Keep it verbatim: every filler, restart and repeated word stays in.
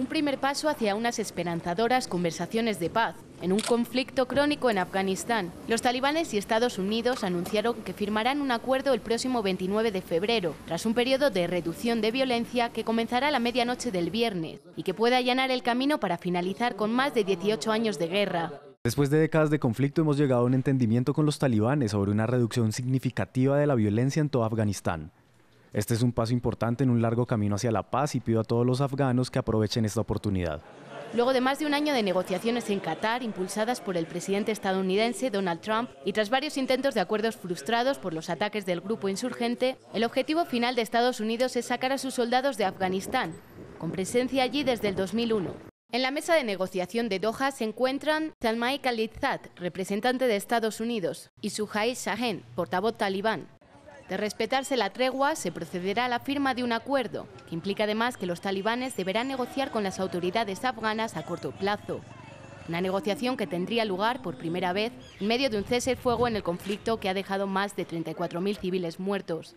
Un primer paso hacia unas esperanzadoras conversaciones de paz en un conflicto crónico en Afganistán. Los talibanes y Estados Unidos anunciaron que firmarán un acuerdo el próximo veintinueve de febrero, tras un periodo de reducción de violencia que comenzará a la medianoche del viernes y que pueda allanar el camino para finalizar con más de dieciocho años de guerra. Después de décadas de conflicto hemos llegado a un entendimiento con los talibanes sobre una reducción significativa de la violencia en todo Afganistán. Este es un paso importante en un largo camino hacia la paz y pido a todos los afganos que aprovechen esta oportunidad. Luego de más de un año de negociaciones en Qatar, impulsadas por el presidente estadounidense Donald Trump, y tras varios intentos de acuerdos frustrados por los ataques del grupo insurgente, el objetivo final de Estados Unidos es sacar a sus soldados de Afganistán, con presencia allí desde el dos mil uno. En la mesa de negociación de Doha se encuentran Zalmay Khalilzad, representante de Estados Unidos, y Suhail Shaheen, portavoz talibán. De respetarse la tregua, se procederá a la firma de un acuerdo, que implica además que los talibanes deberán negociar con las autoridades afganas a corto plazo. Una negociación que tendría lugar por primera vez en medio de un cese el fuego en el conflicto que ha dejado más de treinta y cuatro mil civiles muertos.